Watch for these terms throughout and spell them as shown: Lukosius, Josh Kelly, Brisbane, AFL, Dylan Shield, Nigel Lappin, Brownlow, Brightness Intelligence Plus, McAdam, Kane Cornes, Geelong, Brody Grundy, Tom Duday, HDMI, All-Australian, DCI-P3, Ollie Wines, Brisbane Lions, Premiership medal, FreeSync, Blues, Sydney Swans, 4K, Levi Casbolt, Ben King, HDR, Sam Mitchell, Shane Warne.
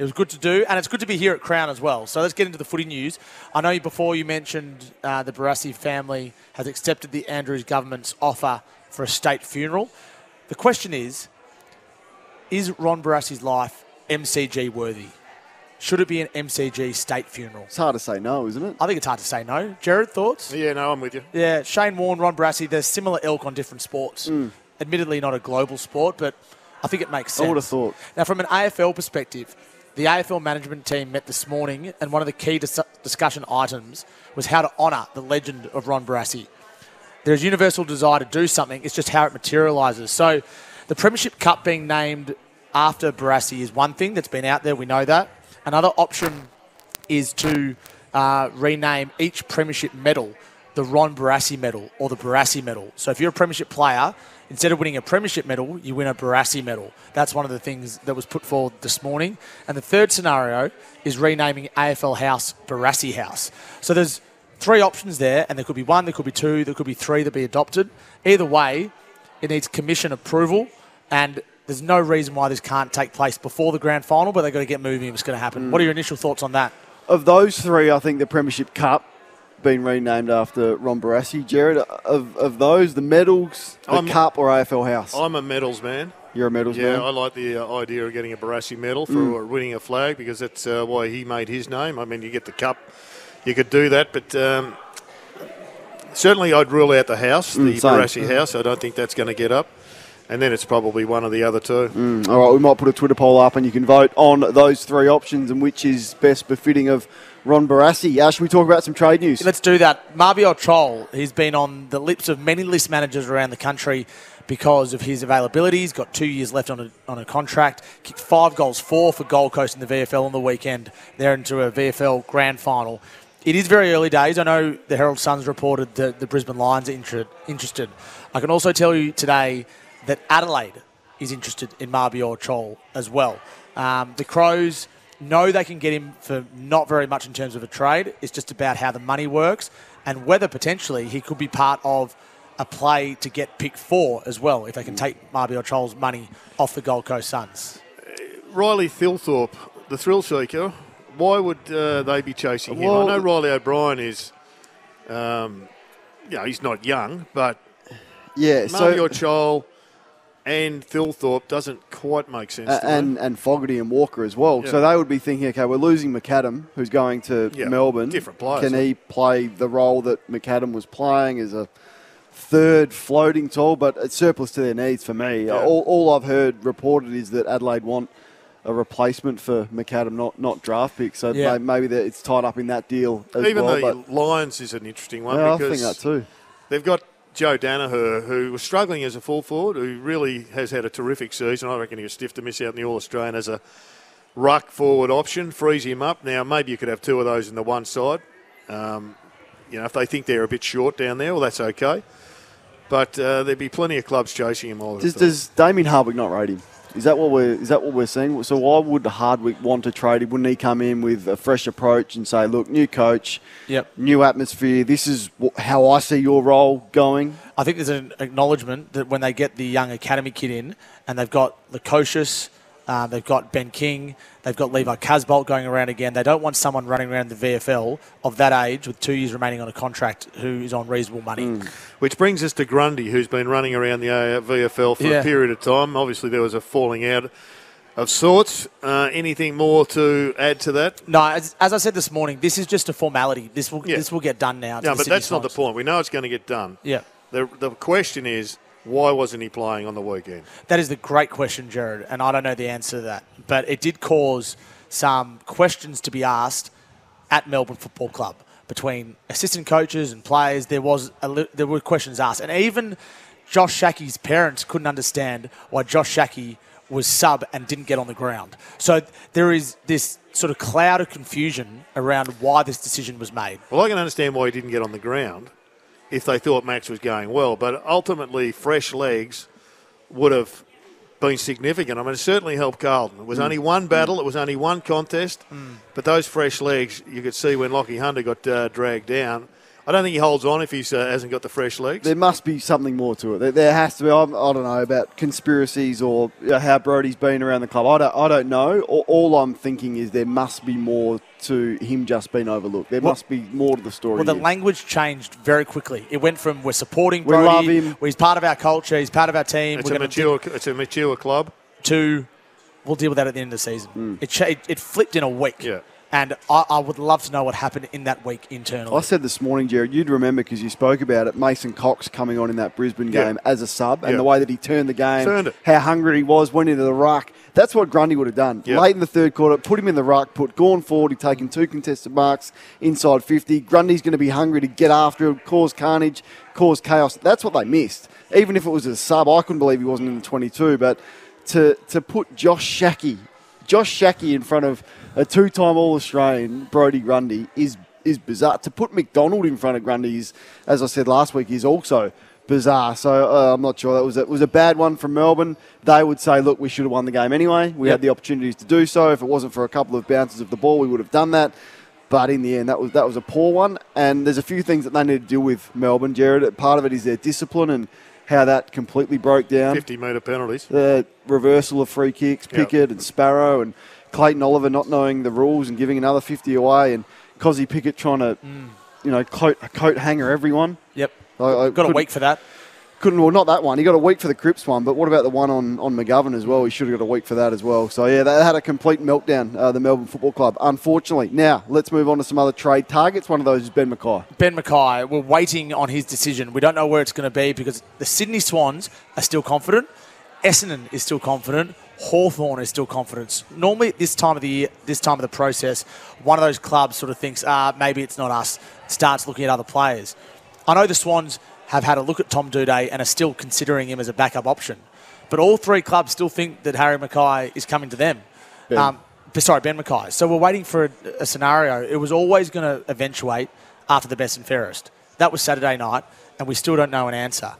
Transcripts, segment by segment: It was good to do, and it's good to be here at Crown as well. So let's get into the footy news. I know before you mentioned the Barassi family has accepted the Andrews government's offer for a state funeral. The question is Ron Barassi's life MCG worthy? Should it be an MCG state funeral? It's hard to say no, isn't it? I think it's hard to say no. Jared, thoughts? Yeah, no, I'm with you. Yeah, Shane Warne, Ron Barassi, they're similar ilk on different sports. Mm. Admittedly not a global sport, but I think it makes sense. I would have thought. Now, from an AFL perspective, the AFL management team met this morning, and one of the key discussion items was how to honour the legend of Ron Barassi. There's universal desire to do something, it's just how it materialises. So the Premiership Cup being named after Barassi is one thing that's been out there, we know that. Another option is to rename each Premiership medal the Ron Barassi medal or the Barassi medal. So if you're a Premiership player, instead of winning a Premiership medal, you win a Barassi medal. That's one of the things that was put forward this morning. And the third scenario is renaming AFL House Barassi House. So there's three options there, and there could be one, there could be two, there could be three that be adopted. Either way, it needs commission approval, and there's no reason why this can't take place before the grand final, but they've got to get moving if it's going to happen. Mm. What are your initial thoughts on that? Of those three, I think the Premiership Cup being renamed after Ron Barassi. Jared, of those, the medals, the Cup or AFL House? I'm a medals man. You're a medals man? Yeah, I like the idea of getting a Barassi medal for winning a flag because that's why he made his name. I mean, you get the Cup, you could do that, but... certainly I'd rule out the house, the Barassi house. I don't think that's going to get up. And then it's probably one of the other two. Mm. All right, we might put a Twitter poll up and you can vote on those three options and which is best befitting of Ron Barassi. Should we talk about some trade news? Let's do that. Mabior Chol, he's been on the lips of many list managers around the country because of his availability. He's got 2 years left on a contract. Kicked 5 goals, 4 for Gold Coast in the VFL on the weekend. They're into a VFL grand final. It is very early days. I know the Herald Suns reported that the Brisbane Lions are interested. I can also tell you today that Adelaide is interested in Mabior Chol as well. The Crows know they can get him for not very much in terms of a trade. It's just about how the money works and whether potentially he could be part of a play to get pick 4 as well, if they can take Mabior Chol's money off the Gold Coast Suns. Riley Thilthorpe, the thrill seeker... Why would they be chasing him? Well, I know Riley O'Brien is, he's not young, but Mabior Chol and Thilthorpe doesn't quite make sense to and Fogarty and Walker as well. Yeah. So they would be thinking, okay, we're losing McAdam, who's going to Melbourne. Different players. Can he play the role that McAdam was playing as a third floating tall? But it's surplus to their needs for me. Yeah. All I've heard reported is that Adelaide want a replacement for McAdam, not draft pick. So maybe it's tied up in that deal as well. Even the Lions is an interesting one because I think that too. They've got Joe Danaher, who was struggling as a full forward, who really has had a terrific season. I reckon he was stiff to miss out in the All-Australian as a ruck forward option, frees him up. Now, maybe you could have 2 of those in the one side. If they think they're a bit short down there, well, that's okay. But there'd be plenty of clubs chasing him all the time. Does Damien Hardwick not rate him? Is that what we're seeing? So why would Hardwick want to trade him? Wouldn't he come in with a fresh approach and say, look, new coach, new atmosphere, this is how I see your role going? I think there's an acknowledgement that when they get the young academy kid in and they've got Lukosius, they've got Ben King, they've got Levi Casbolt going around again, they don't want someone running around the VFL of that age with 2 years remaining on a contract who is on reasonable money. Mm. Which brings us to Grundy, who's been running around the VFL for a period of time. Obviously, there was a falling out of sorts. Anything more to add to that? No, as I said this morning, this is just a formality. This will get done now. No, but that's not the point. We know it's going to get done. Yeah. The question is, why wasn't he playing on the weekend? That is the great question, Jared, and I don't know the answer to that. But it did cause some questions to be asked at Melbourne Football Club between assistant coaches and players. There were questions asked. And even Josh Schache's parents couldn't understand why Josh Schache was sub and didn't get on the ground. So there is this sort of cloud of confusion around why this decision was made. Well, I can understand why he didn't get on the ground if they thought Max was going well. But ultimately, fresh legs would have been significant. I mean, it certainly helped Carlton. It was only one battle. It was only one contest. Mm. But those fresh legs, you could see when Lockie Hunter got dragged down, I don't think he holds on if he hasn't got the fresh legs. There must be something more to it. There has to be. I don't know about conspiracies or how Brody's been around the club. I don't know. All I'm thinking is there must be more to him just being overlooked. There must be more to the story. Well, the language changed very quickly. It went from we're supporting Brody, we love him, he's part of our culture, he's part of our team. It's a mature club. To we'll deal with that at the end of the season. Mm. It flipped in a week. Yeah. And I would love to know what happened in that week internally. I said this morning, Jared, you'd remember because you spoke about it, Mason Cox coming on in that Brisbane game as a sub and the way that he turned the game, how hungry he was, went into the ruck. That's what Grundy would have done. Yep. Late in the third quarter, put him in the ruck, put Gawn forward, he'd taken 2 contested marks inside 50. Grundy's going to be hungry to get after it, cause carnage, cause chaos. That's what they missed. Even if it was a sub, I couldn't believe he wasn't in the 22. But to put Josh Schache in front of a 2-time All-Australian, Brody Grundy, is bizarre. To put McDonald in front of Grundy is, as I said last week, is also bizarre. So I'm not sure. That was a bad one from Melbourne. They would say, look, we should have won the game anyway. We had the opportunities to do so. If it wasn't for a couple of bounces of the ball, we would have done that. But in the end, that was a poor one. And there's a few things that they need to deal with, Melbourne, Jared. Part of it is their discipline and how that completely broke down. 50-metre penalties. The reversal of free kicks, Pickett and Sparrow, and Clayton Oliver not knowing the rules and giving another 50 away, and Cozzy Pickett trying to, coat hanger everyone. Yep. I got a week for that. Well, not that one. He got a week for the Cripps one, but what about the one on McGovern as well? He should have got a week for that as well. So, yeah, they had a complete meltdown, the Melbourne Football Club, unfortunately. Now, let's move on to some other trade targets. One of those is Ben McKay. Ben McKay, we're waiting on his decision. We don't know where it's going to be because the Sydney Swans are still confident. Essendon is still confident. Hawthorn is still confident. Normally at this time of the year, this time of the process, one of those clubs sort of thinks, maybe it's not us, starts looking at other players. I know the Swans have had a look at Tom Duday and are still considering him as a backup option. But all 3 clubs still think that Harry McKay is coming to them. Ben McKay. So we're waiting for a scenario. It was always going to eventuate after the best and fairest. That was Saturday night, and we still don't know an answer.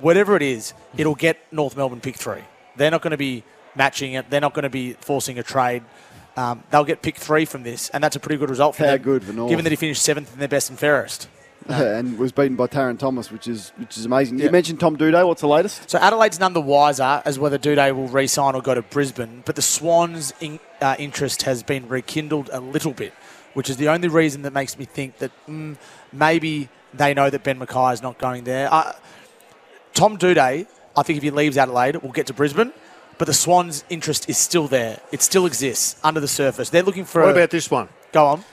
Whatever it is, it'll get North Melbourne pick 3. They're not going to be matching it. They're not going to be forcing a trade. They'll get pick 3 from this, and that's a pretty good result for them. Good for North. Given that he finished 7th in their best and fairest. And was beaten by Taron Thomas, which is amazing. You mentioned Tom Duday. What's the latest? So Adelaide's none the wiser as whether Duday will re-sign or go to Brisbane, but the Swans' interest has been rekindled a little bit, which is the only reason that makes me think that maybe they know that Ben McKay is not going there. Tom Duday, I think if he leaves Adelaide, will get to Brisbane. But the Swans' interest is still there. It still exists under the surface. They're looking for... What about this one? Go on.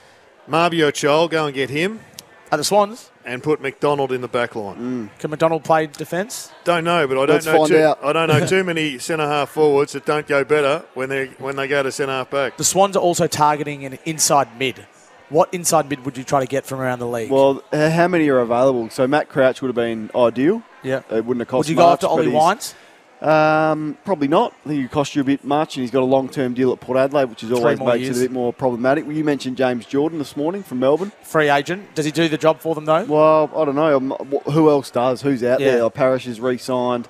Mabior Chol, go and get him. At the Swans. And put McDonald in the back line. Mm. Can McDonald play defence? Don't know, but I don't know too many centre-half forwards that don't go better when they go to centre-half back. The Swans are also targeting an inside mid. What inside mid would you try to get from around the league? Well, how many are available? So Matt Crouch would have been ideal. Yeah. It wouldn't have cost much. Would you go after Ollie Wines? Probably not. I think it cost you a bit much, and he's got a long-term deal at Port Adelaide, which is always makes it a bit more problematic. Well, you mentioned James Jordan this morning from Melbourne. Free agent. Does he do the job for them, though? Well, I don't know. Who else does? Who's out there? Parrish is re-signed.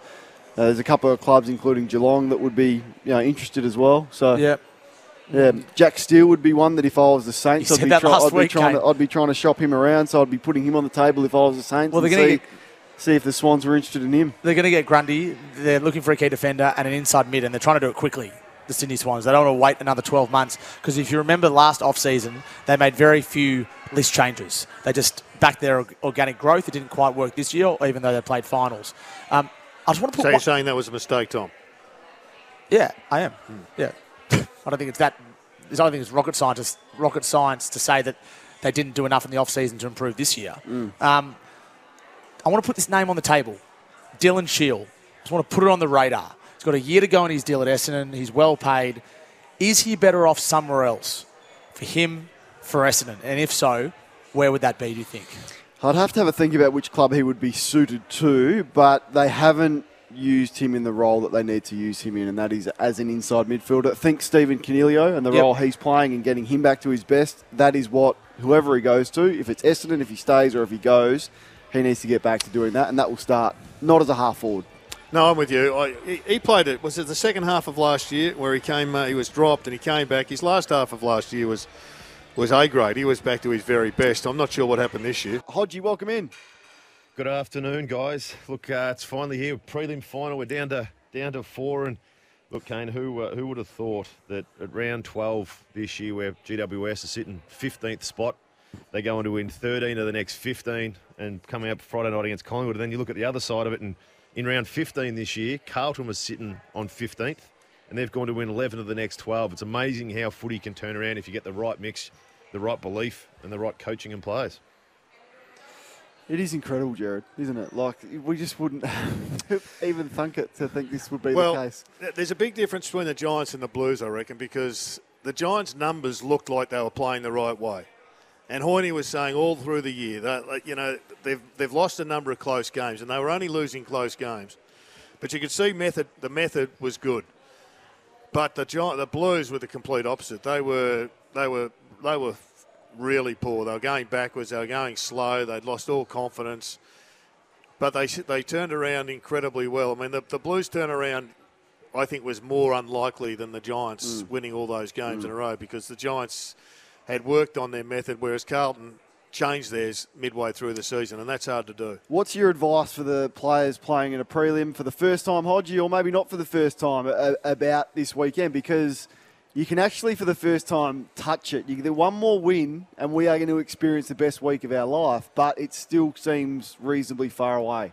There's a couple of clubs, including Geelong, that would be interested as well. So yeah, Jack Steele would be one that if I was the Saints, I'd be trying to shop him around, so I'd be putting him on the table if I was the Saints. Well, see if the Swans were interested in him. They're going to get Grundy. They're looking for a key defender and an inside mid, and they're trying to do it quickly, the Sydney Swans. They don't want to wait another 12 months because if you remember last off-season, they made very few list changes. They just backed their organic growth. It didn't quite work this year, even though they played finals. I just want to put. So you're saying that was a mistake, Tom? Yeah, I am. Hmm. Yeah. I don't think it's that. I don't think it's rocket science to say that they didn't do enough in the off-season to improve this year. Mm. I want to put this name on the table, Dylan Shield. I just want to put it on the radar. He's got a year to go in his deal at Essendon. He's well paid. Is he better off somewhere else for him, for Essendon? And if so, where would that be, do you think? I'd have to have a think about which club he would be suited to, but they haven't used him in the role that they need to use him in, and that is as an inside midfielder. I think Stephen Cornelio and the role he's playing and getting him back to his best, that is what whoever he goes to, if it's Essendon, if he stays or if he goes, he needs to get back to doing that, and that will start not as a half forward. No, I'm with you. He played it. Was it the second half of last year where he was dropped and he came back? His last half of last year was was A grade. He was back to his very best. I'm not sure what happened this year. Hodgie, welcome in. Good afternoon, guys. Look, it's finally here. Prelim final. We're down to four. And look, Kane, who would have thought that at round 12 this year, where GWS are sitting 15th spot, they're going to win 13 of the next 15 and coming up Friday night against Collingwood. And then you look at the other side of it, and in round 15 this year, Carlton was sitting on 15th, and they've gone to win 11 of the next 12. It's amazing how footy can turn around if you get the right mix, the right belief, and the right coaching and players. It is incredible, Jared, isn't it? Like, we just wouldn't even think it to think this would be the case. There's a big difference between the Giants and the Blues, I reckon, because the Giants' numbers looked like they were playing the right way. And Hoyne was saying all through the year that, you know, they've lost a number of close games, and they were only losing close games. But you could see the method was good. But the Blues were the complete opposite. They were really poor. They were going backwards. They were going slow. They'd lost all confidence. But they turned around incredibly well. I mean, the Blues turnaround, I think, was more unlikely than the Giants winning all those games in a row, because the Giants had worked on their method, whereas Carlton changed theirs midway through the season, and that's hard to do. What's your advice for the players playing in a prelim for the first time, Hodgie, or maybe not for the first time, about this weekend? Because you can actually, for the first time, touch it. You get one more win, and we are going to experience the best week of our life, but it still seems reasonably far away.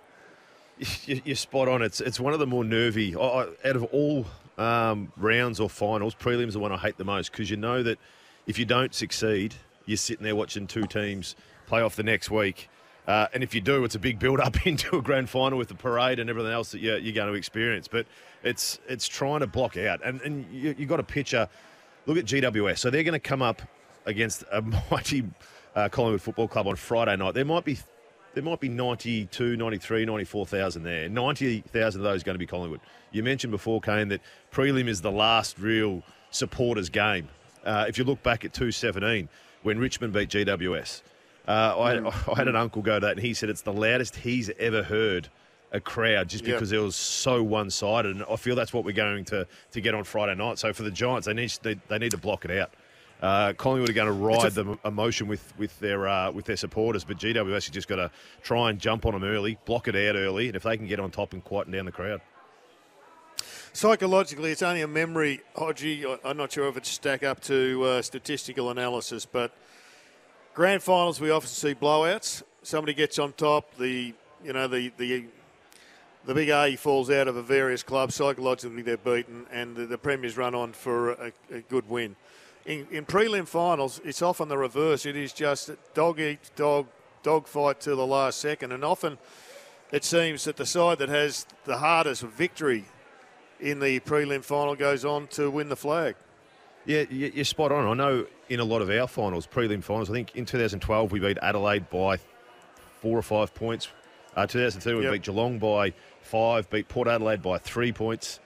You're spot on. It's one of the more nervy. Out of all rounds or finals, prelims are one I hate the most, because you know that if you don't succeed, you're sitting there watching two teams play off the next week. And if you do, it's a big build-up into a grand final with the parade and everything else that you're going to experience. But it's trying to block out. And you've got a picture. Look at GWS. So they're going to come up against a mighty Collingwood Football Club on Friday night. There might be 92, 93, 94,000 there. 90,000 of those are going to be Collingwood. You mentioned before, Kane, that prelim is the last real supporters game. If you look back at 2017, when Richmond beat GWS, I had an uncle go to that, and he said it's the loudest he's ever heard a crowd, just because it was so one-sided. And I feel that's what we're going to get on Friday night. So for the Giants, they need to block it out. Collingwood are going to ride the emotion with their supporters, but GWS has just got to try and jump on them early, block it out early, and if they can get on top and quieten down the crowd. Psychologically, it's only a memory, Hodgie. I'm not sure if it's stack up to statistical analysis, but grand finals, we often see blowouts. Somebody gets on top, the big A falls out of a various club. Psychologically, they're beaten, and the Premiers run on for a good win. In prelim finals, it's often the reverse. It is just dog fight till the last second, and often it seems that the side that has the hardest victory in the prelim final goes on to win the flag. Yeah, you're spot on. I know in a lot of our finals, prelim finals, I think in 2012 we beat Adelaide by 4 or 5 points. 2013 we beat Geelong by 5, beat Port Adelaide by 3 points.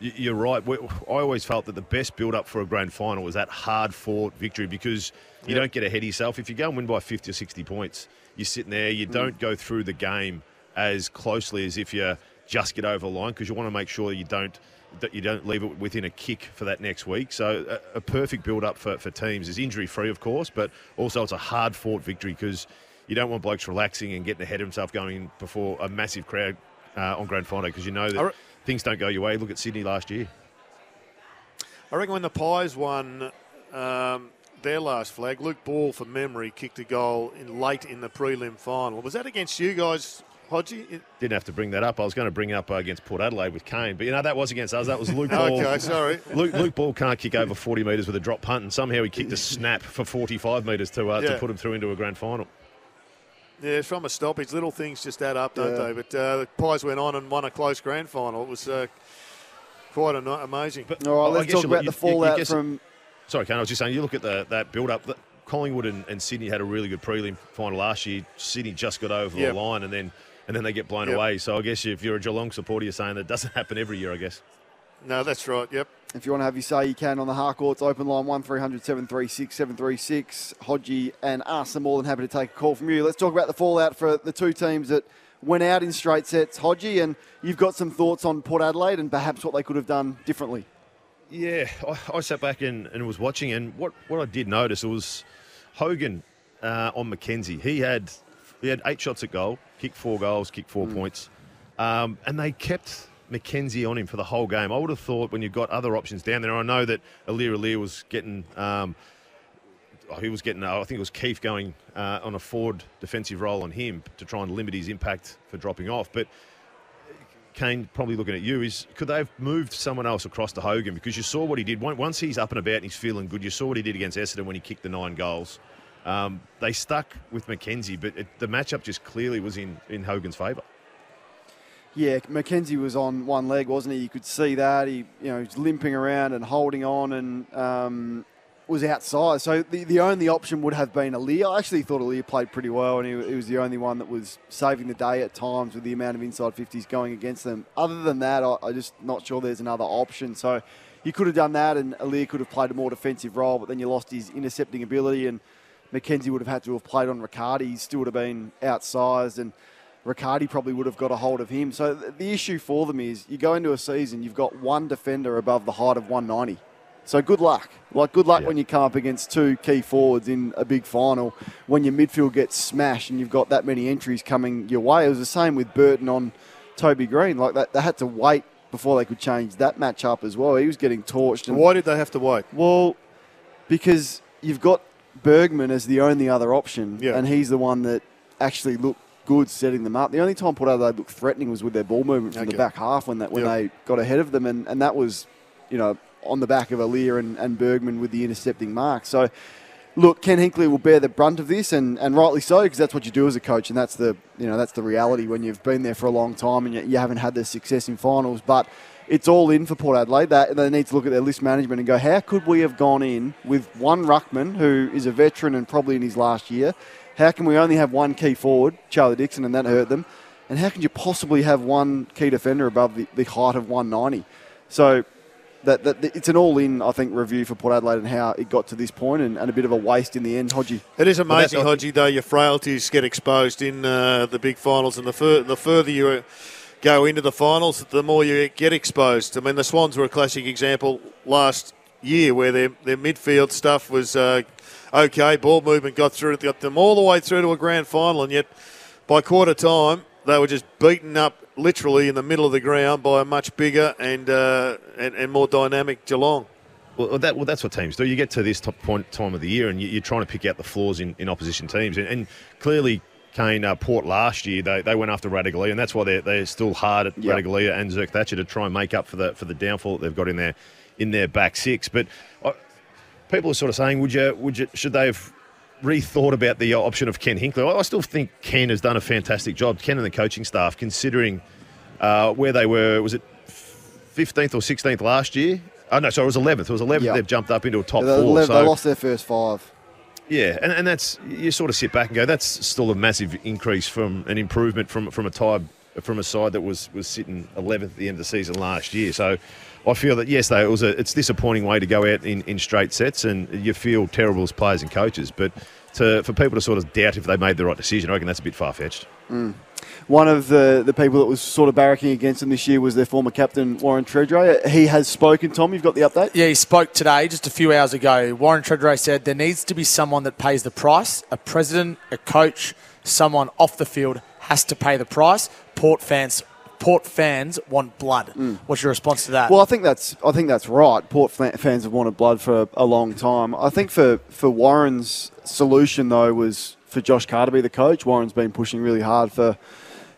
You're right. I always felt that the best build-up for a grand final was that hard-fought victory, because you don't get ahead of yourself. If you go and win by 50 or 60 points, you're sitting there, you don't go through the game as closely as if you're just get over the line, because you want to make sure that you don't leave it within a kick for that next week. So a perfect build-up for teams is injury-free, of course, but also it's a hard-fought victory, because you don't want blokes relaxing and getting ahead of himself going in before a massive crowd on grand final, because you know that things don't go your way. Look at Sydney last year. I reckon when the Pies won their last flag, Luke Ball, from memory, kicked a goal late in the prelim final. Was that against you guys, Hodgie? Didn't have to bring that up. I was going to bring up against Port Adelaide with Kane, but, you know, that was against us. That was Luke Ball. Okay, sorry. Luke Ball can't kick over 40 metres with a drop punt, and somehow he kicked a snap for 45 metres to put him through into a grand final. Yeah, from a stoppage, little things just add up, don't they? But the Pies went on and won a close grand final. It was quite amazing. But, all right, let's talk about the fallout from... Sorry, Kane, I was just saying, you look at that build-up... Collingwood and Sydney had a really good prelim final last year. Sydney just got over the line, and then they get blown away. So I guess if you're a Geelong supporter, you're saying that doesn't happen every year, I guess. No, that's right, yep. If you want to have your say, you can on the Harcourts open line, 1300 736 736. Hodgie and us are more than happy to take a call from you. Let's talk about the fallout for the two teams that went out in straight sets, Hodgie, and you've got some thoughts on Port Adelaide and perhaps what they could have done differently. Yeah, I sat back and was watching, and what I did notice, it was Hogan on McKenzie. He had 8 shots at goal, kicked 4 goals, kicked 4 points, and they kept McKenzie on him for the whole game. I would have thought when you've got other options down there, I know that Alir was getting, I think it was Keefe going on a forward defensive role on him to try and limit his impact for dropping off, but Kane, probably looking at you, is could they have moved someone else across to Hogan? Because you saw what he did. Once he's up and about and he's feeling good, you saw what he did against Essendon when he kicked the 9 goals. They stuck with McKenzie, but the matchup just clearly was in Hogan's favour. Yeah, McKenzie was on one leg, wasn't he? You could see that. He was limping around and holding on and was outside. So the only option would have been Alir. I actually thought Alir played pretty well, and he was the only one that was saving the day at times with the amount of inside 50s going against them. Other than that, I'm just not sure there's another option. So you could have done that, and Alir could have played a more defensive role, but then you lost his intercepting ability, and McKenzie would have had to have played on Riccardi. He still would have been outsized, and Riccardi probably would have got a hold of him. So the issue for them is you go into a season, you've got one defender above the height of 190. So good luck. Good luck when you come up against 2 key forwards in a big final, when your midfield gets smashed and you've got that many entries coming your way. It was the same with Burton on Toby Green. They had to wait before they could change that match up as well. He was getting torched. And why did they have to wait? Well, because you've got Bergman as the only other option, and he's the one that actually looked good setting them up. The only time Port Adelaide looked threatening was with their ball movement from the back half when they got ahead of them, and that was, on the back of Alir and Bergman with the intercepting mark. So, look, Ken Hinkley will bear the brunt of this, and rightly so, because that's what you do as a coach, and that's the reality when you've been there for a long time and you haven't had the success in finals. But it's all in for Port Adelaide. They need to look at their list management and go, how could we have gone in with one ruckman who is a veteran and probably in his last year? How can we only have one key forward, Charlie Dixon, and that hurt them? And how can you possibly have one key defender above the height of 190? So That it's an all-in, I think, review for Port Adelaide and how it got to this point, and a bit of a waste in the end, Hodgie. It is amazing, Hodgie, though, your frailties get exposed in the big finals, and the further you go into the finals, the more you get exposed. I mean, the Swans were a classic example last year where their midfield stuff was okay, ball movement got them all the way through to a grand final, and yet by quarter time they were just beaten up literally in the middle of the ground by a much bigger and more dynamic Geelong. Well, that's what teams do. You get to this time of the year and you're trying to pick out the flaws in opposition teams. And clearly, Kane, Port last year, they went after Radigalea, and that's why they're still hard at Radigalea and Zerk Thatcher to try and make up for the downfall that they've got in their back six. But people are sort of saying, should they have rethought about the option of Ken Hinkley? I still think Ken has done a fantastic job, Ken and the coaching staff, considering where they were. Was it 15th or 16th last year? Oh, no, sorry, it was 11th. It was 11th. Yep. They've jumped up into a top 4. They lost their first 5. Yeah, and that's, you sort of sit back and go, that's still a massive increase from an improvement from a side that was sitting 11th at the end of the season last year. So I feel that, yes, though, it's a disappointing way to go out in straight sets, and you feel terrible as players and coaches. But for people to sort of doubt if they made the right decision, I reckon that's a bit far-fetched. Mm. One of the people that was sort of barracking against him this year was their former captain, Warren Tredray. He has spoken. Tom, you've got the update? Yeah, he spoke today, just a few hours ago. Warren Tredray said there needs to be someone that pays the price, a president, a coach, someone off the field has to pay the price. Port fans want blood. Mm. What's your response to that? Well, I think that's right. Port fans have wanted blood for a long time. I think for Warren's solution, though, was for Josh Carr to be the coach. Warren's been pushing really hard for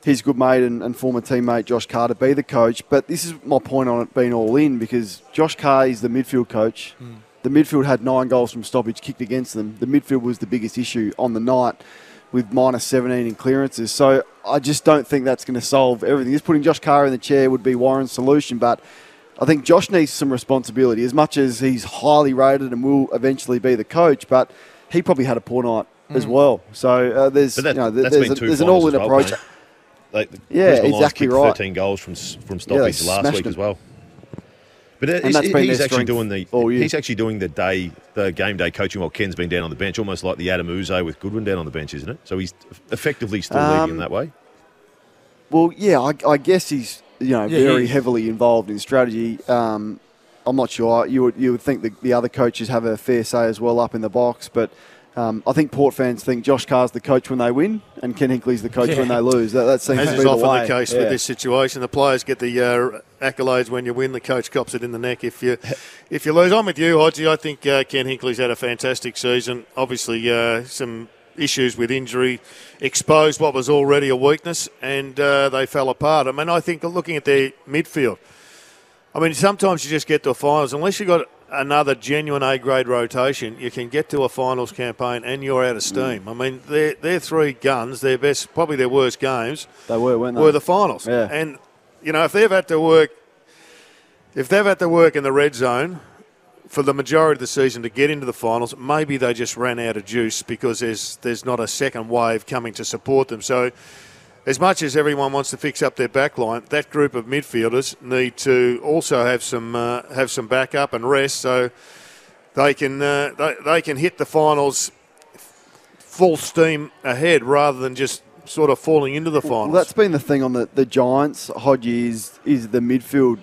his good mate and former teammate Josh Carr to be the coach. But this is my point on it being all in, because Josh Carr is the midfield coach. Mm. The midfield had 9 goals from stoppage kicked against them. The midfield was the biggest issue on the night, with minus 17 in clearances. So I just don't think that's going to solve everything. Just putting Josh Carr in the chair would be Warren's solution, but I think Josh needs some responsibility. As much as he's highly rated and will eventually be the coach, but he probably had a poor night as well. So there's an all-in approach. Exactly right. 13 goals from stoppage last week as well. But he's actually doing the game day coaching while Ken's been down on the bench, almost like the Adam Uze with Goodwin down on the bench, isn't it? So he's effectively still leading that way. Well, yeah, I guess he's very heavily involved in strategy. I'm not sure. You would think that the other coaches have a fair say as well up in the box, but I think Port fans think Josh Carr's the coach when they win and Ken Hinkley's the coach when they lose. That seems to be the way. As is often the case with this situation. The players get the accolades when you win. The coach cops it in the neck if you lose. I'm with you, Hodgie. I think Ken Hinkley's had a fantastic season. Obviously, some issues with injury exposed what was already a weakness, and they fell apart. I mean, I think looking at their midfield, I mean, sometimes you just get to a finals. Unless you've got another genuine A-grade rotation, you can get to a finals campaign and you're out of steam. I mean, their three guns, their best, probably their worst games, they were, weren't they? Were the finals. Yeah. And, you know, if they've had to work in the red zone for the majority of the season to get into the finals, maybe they just ran out of juice because there's not a second wave coming to support them. So as much as everyone wants to fix up their back line, that group of midfielders need to also have some backup and rest so they can hit the finals full steam ahead rather than just sort of falling into the finals. Well, that's been the thing on the Giants, Hodgie, is the midfield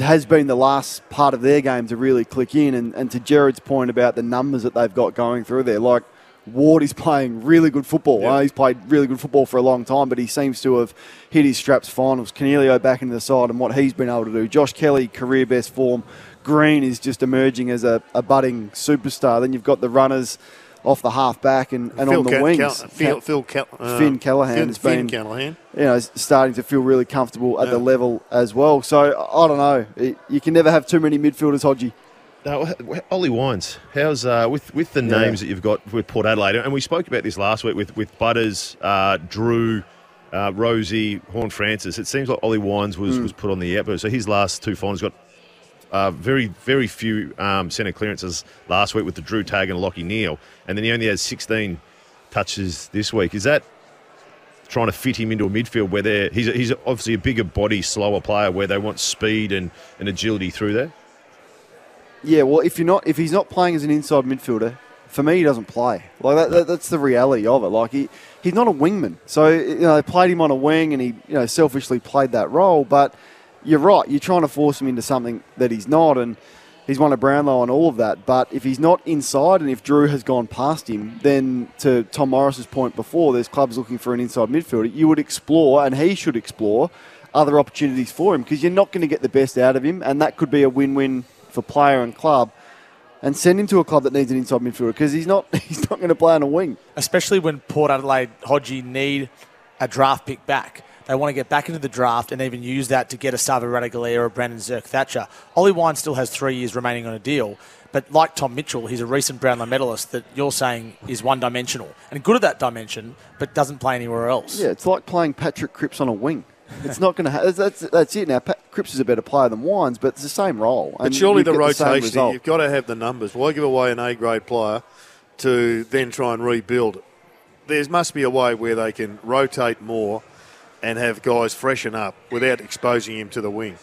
has been the last part of their game to really click in, and to Jared's point about the numbers that they've got going through there, like Ward is playing really good football. Yep. He's played really good football for a long time, but he seems to have hit his straps finals. Canelio back into the side and what he's been able to do. Josh Kelly, career best form. Green is just emerging as a budding superstar. Then you've got the runners off the half-back and on the wings. Finn Callahan has been starting to feel really comfortable at the level as well. So, I don't know. You can never have too many midfielders, Hodgie. Ollie Wines, how's with the names that you've got with Port Adelaide, and we spoke about this last week with Butters, Drew, Rosie, Horne Francis. It seems like Ollie Wines was put on the outpost. So his last two finals got very, very few centre clearances last week with the Drew tag and Lockie Neal, and then he only has 16 touches this week. Is that trying to fit him into a midfield where he's obviously a bigger body, slower player, where they want speed and agility through there? Yeah, well, if he's not playing as an inside midfielder, for me, he doesn't play. Like that's the reality of it. Like he's not a wingman, so they played him on a wing, and he selfishly played that role. But you're right, you're trying to force him into something that he's not, and he's won a Brownlow and all of that. But if he's not inside, and if Drew has gone past him, then to Tom Morris's point before, there's clubs looking for an inside midfielder. You would explore, and he should explore, other opportunities for him because you're not going to get the best out of him, and that could be a win-win for player and club, and send him to a club that needs an inside midfielder because he's not going to play on a wing. Especially when Port Adelaide, Hodgie, need a draft pick back. They want to get back into the draft and even use that to get a Sava Radaglia or a Brandon Zirk-Thatcher. Ollie Wine still has 3 years remaining on a deal, but like Tom Mitchell, he's a recent Brownlow medalist that you're saying is one-dimensional and good at that dimension, but doesn't play anywhere else. Yeah, it's like playing Patrick Cripps on a wing. It's not going to happen. That's it now. Cripps is a better player than Wines, but it's the same role. But surely the rotation, you've got to have the numbers. Why give away an A-grade player to then try and rebuild it? There must be a way where they can rotate more and have guys freshen up without exposing him to the wing.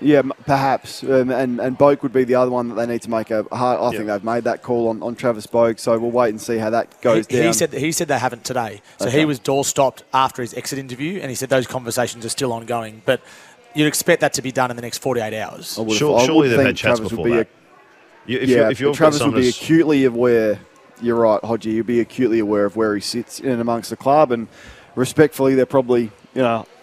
Yeah, perhaps. And Boak would be the other one that they need to make I think they've made that call on Travis Boak, so we'll wait and see how that goes down. He said they haven't today. So he was door-stopped after his exit interview, and he said those conversations are still ongoing. But you'd expect that to be done in the next 48 hours. Surely they've had chats before that. Travis would be acutely aware. You're right, Hodgie. He'll be acutely aware of where he sits in and amongst the club, and respectfully, they're probably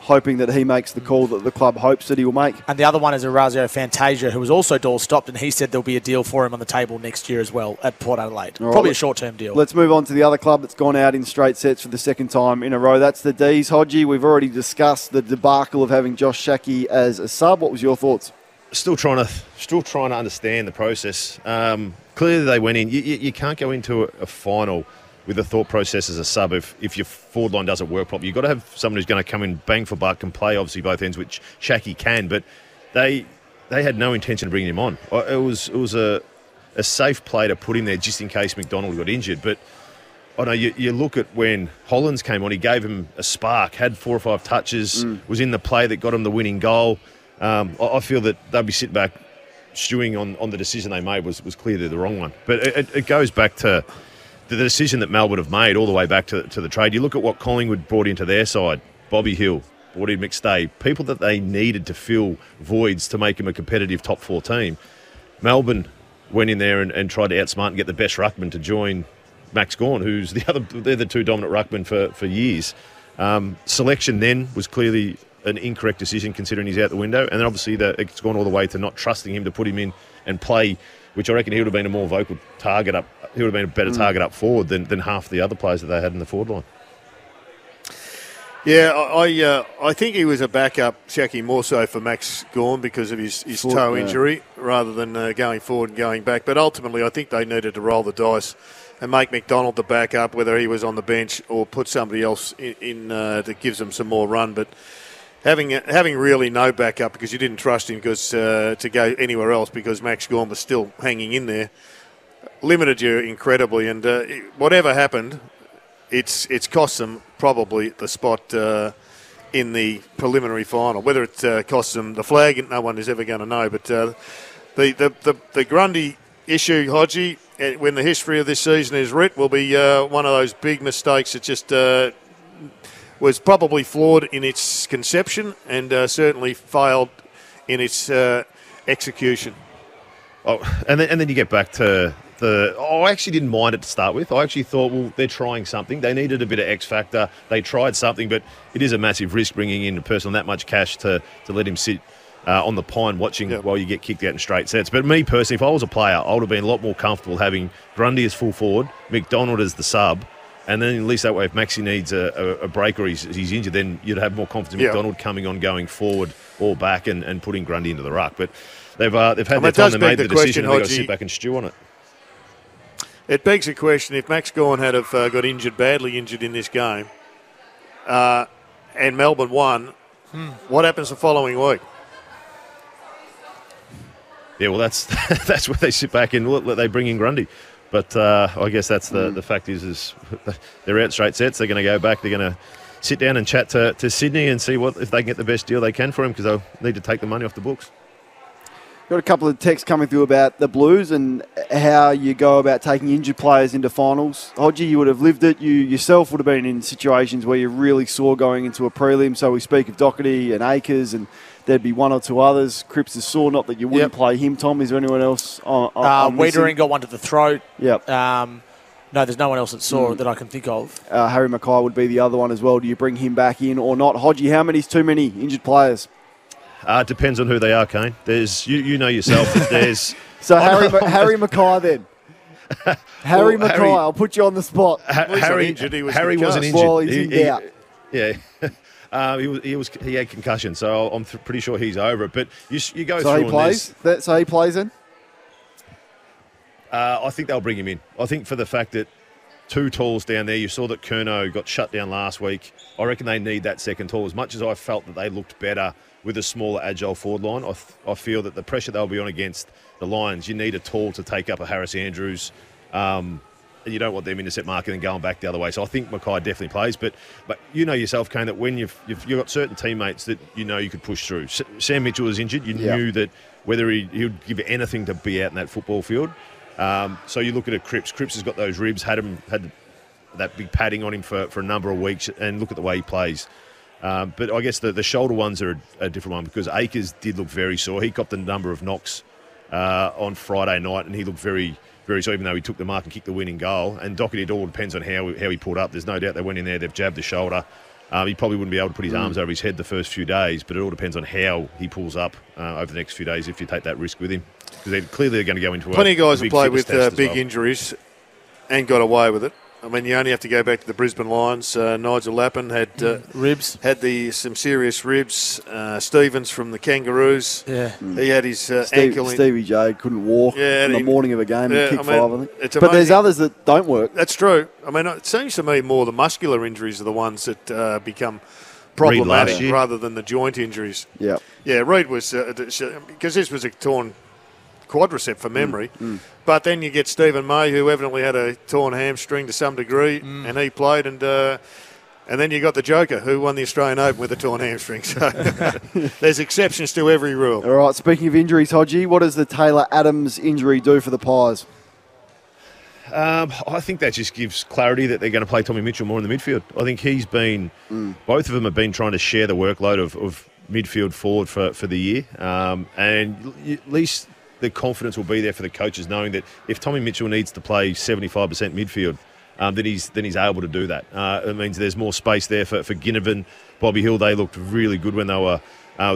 hoping that he makes the call that the club hopes that he will make. And the other one is Orazio Fantasia, who was also door-stopped, and he said there'll be a deal for him on the table next year as well at Port Adelaide. All probably a short-term deal. Let's move on to the other club that's gone out in straight sets for the second time in a row. That's the D's, Hodgie. We've already discussed the debacle of having Josh Schache as a sub. What was your thoughts? Still trying to understand the process. Clearly they went in. You can't go into a final with the thought process as a sub, if your forward line doesn't work properly. You've got to have someone who's going to come in bang for buck and play, obviously, both ends, which Schache can, but they had no intention of bringing him on. It was a safe play to put him there just in case McDonald got injured, but I know you look at when Hollins came on, he gave him a spark, had 4 or 5 touches, was in the play that got him the winning goal. I feel that they'll be sitting back, stewing on the decision they made was clearly the wrong one. But it goes back to the decision that Mel would have made all the way back to the trade. You look at what Collingwood brought into their side, Bobby Hill, Wardy and McStay, people that they needed to fill voids to make him a competitive top four team. Melbourne went in there and tried to outsmart and get the best ruckman to join Max Gawn, who's they're the two dominant ruckmen for years. Selection then was clearly an incorrect decision considering he's out the window, and then obviously it's gone all the way to not trusting him to put him in and play, which I reckon he would have been a more vocal target up. He would have been a better target up forward than half the other players that they had in the forward line. Yeah, I think he was a backup, Schache, more so for Max Gawn because of his toe injury rather than going forward and going back. But ultimately, I think they needed to roll the dice and make McDonald the backup, whether he was on the bench or put somebody else in that gives them some more run. But having really no backup because you didn't trust him because to go anywhere else because Max Gawn was still hanging in there limited you incredibly. And whatever happened, it's cost them probably the spot in the preliminary final. Whether it costs them the flag, no one is ever going to know. But the Grundy issue, Hodgie, when the history of this season is writ, will be one of those big mistakes that just was probably flawed in its conception and certainly failed in its execution. Oh, and then you get back to I actually didn't mind it to start with. I actually thought, well, they're trying something. They needed a bit of X factor. They tried something, but it is a massive risk bringing in a person on that much cash to let him sit on the pine watching while you get kicked out in straight sets. But me personally, if I was a player, I would have been a lot more comfortable having Grundy as full forward, McDonald as the sub, and then at least that way if Maxie needs a break or he's injured, then you'd have more confidence in McDonald coming on going forward or back and putting Grundy into the ruck. But they've had their time. They made the decision. They've got to sit back and stew on it. It begs the question, if Max Gawn had have got badly injured in this game and Melbourne won, what happens the following week? Yeah, well, that's where they sit back and look, they bring in Grundy. But I guess that's the fact is they're out straight sets. They're going to go back. They're going to sit down and chat to Sydney and see if they can get the best deal they can for him because they'll need to take the money off the books. Got a couple of texts coming through about the Blues and how you go about taking injured players into finals. Hodgie, you would have lived it. You yourself would have been in situations where you really saw going into a prelim. So we speak of Doherty and Akers, and there'd be one or two others. Cripps is sore, not that you wouldn't play him, Tom. Is there anyone else? Wiedering got one to the throat. Yep. No, there's no one else that's sore that I can think of. Harry McKay would be the other one as well. Do you bring him back in or not? Hodgie, how many's too many injured players? Depends on who they are, Kane. There's you know yourself. There's so Harry McKay then. Harry McKay, I'll put you on the spot. Harry wasn't injured. Well, he's in doubt. Yeah, he had concussion, so I'm pretty sure he's over it. But you go so through. So he plays. So he plays then. I think they'll bring him in. I think for the fact that two talls down there, you saw that Curnow got shut down last week. I reckon they need that second tall. As much as I felt that they looked better with a smaller, agile forward line, I feel that the pressure they'll be on against the Lions, you need a tall to take up a Harris Andrews. And you don't want them intercept marking and going back the other way. So I think McKay definitely plays. But you know yourself, Kane, that when you've got certain teammates that you know you could push through. Sam Mitchell was injured. You knew that whether he'd give anything to be out in that football field. So you look at a Cripps. Cripps has got those ribs, had that big padding on him for a number of weeks, and look at the way he plays. But I guess the shoulder ones are a different one because Akers did look very sore. He copped a number of knocks on Friday night, and he looked very, very sore, even though he took the mark and kicked the winning goal. And Doherty, it all depends on how he pulled up. There's no doubt they went in there, they've jabbed the shoulder. He probably wouldn't be able to put his arms over his head the first few days, but it all depends on how he pulls up over the next few days if you take that risk with him. Because they're going to go into plenty of guys have played with big injuries and got away with it. I mean, you only have to go back to the Brisbane Lions. Nigel Lappin had ribs, had some serious ribs. Stevens from the Kangaroos, he had his ankle. Stevie J couldn't walk in the morning of a game and kicked five. I think. But there's others that don't work. That's true. I mean, it seems to me more the muscular injuries are the ones that become problematic rather than the joint injuries. Yeah, yeah. Reid was because this was a torn quadricep for memory, but then you get Stephen May, who evidently had a torn hamstring to some degree, and he played, and then you got the Joker, who won the Australian Open with a torn hamstring. So there's exceptions to every rule. All right, speaking of injuries, Hodgie, what does the Taylor Adams injury do for the Pies? I think that just gives clarity that they're going to play Tommy Mitchell more in the midfield. I think he's been both of them have been trying to share the workload of midfield forward for the year, and at least the confidence will be there for the coaches knowing that if Tommy Mitchell needs to play 75% midfield, then he's able to do that. It means there's more space there for Ginnivan. Bobby Hill, they looked really good when they were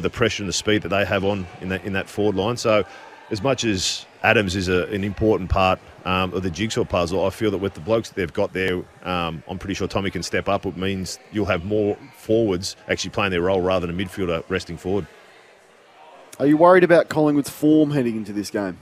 the pressure and the speed that they have on in that forward line. So as much as Adams is an important part of the jigsaw puzzle, I feel that with the blokes that they've got there, I'm pretty sure Tommy can step up. It means you'll have more forwards actually playing their role rather than a midfielder resting forward. Are you worried about Collingwood's form heading into this game?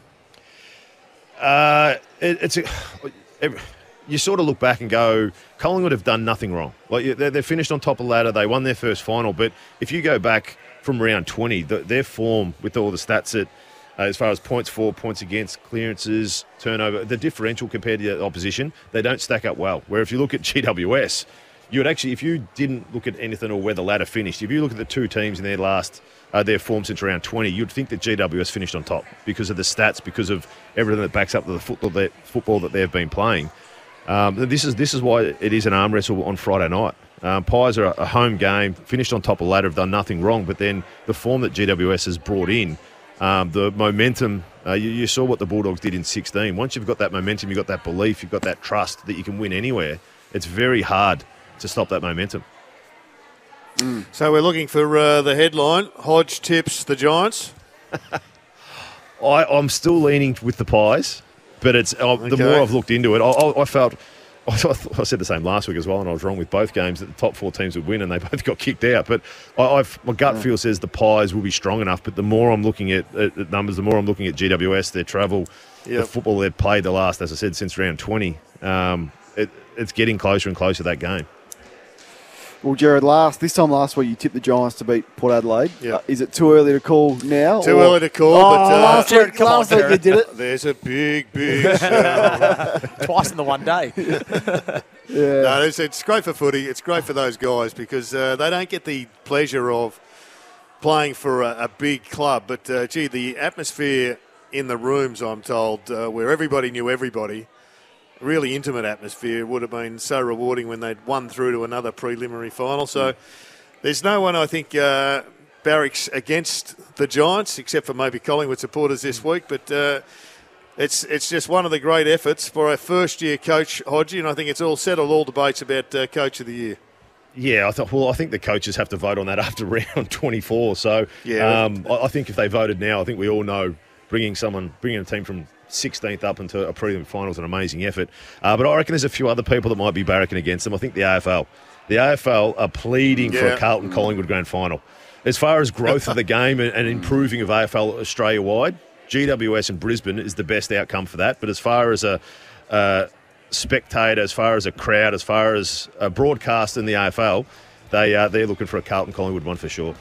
You sort of look back and go, Collingwood have done nothing wrong. Like they're finished on top of the ladder. They won their first final. But if you go back from round 20, their form with all the stats that as far as points for, points against, clearances, turnover, the differential compared to the opposition, they don't stack up well. Where if you look at GWS, you would actually, if you didn't look at anything or where the ladder finished, if you look at the two teams in their form since round 20, you'd think that GWS finished on top because of the stats, because of everything that backs up the football that they've been playing. This is why it is an arm wrestle on Friday night. Pies are a home game, finished on top of the ladder, have done nothing wrong, but then the form that GWS has brought in, the momentum, you saw what the Bulldogs did in 16. Once you've got that momentum, you've got that belief, you've got that trust that you can win anywhere, it's very hard to stop that momentum. So we're looking for the headline, Hodge tips the Giants. I'm still leaning with the Pies, but it's the more I've looked into it, I said the same last week as well, and I was wrong with both games, that the top four teams would win and they both got kicked out. But my gut feel says the Pies will be strong enough, but the more I'm looking at numbers, the more I'm looking at GWS, their travel, the football they've played the last, as I said, since round 20, it's getting closer and closer to that game. Well, Jared, this time last week you tipped the Giants to beat Port Adelaide. Yep. Is it too early to call now? Too early to call. Oh, but, last week you did it. There's a big shout. Twice in the one day. Yeah. No, it's great for footy. It's great for those guys because they don't get the pleasure of playing for a big club. But, the atmosphere in the rooms, I'm told, where everybody knew everybody, really intimate atmosphere, would have been so rewarding when they'd won through to another preliminary final. So there's no one, I think, barracks against the Giants, except for maybe Collingwood supporters this week. But it's just one of the great efforts for our first-year coach, Hodgie, and I think it's all settled, all debates about Coach of the Year. Yeah, I think the coaches have to vote on that after round 24. So I think if they voted now, I think we all know bringing a team from 16th up into a prelim final is an amazing effort. But I reckon there's a few other people that might be barracking against them. I think the AFL are pleading for a Carlton Collingwood grand final. As far as growth of the game and improving of AFL Australia-wide, GWS and Brisbane is the best outcome for that. But as far as a spectator, as far as a crowd, as far as a broadcast in the AFL, they're looking for a Carlton Collingwood one for sure.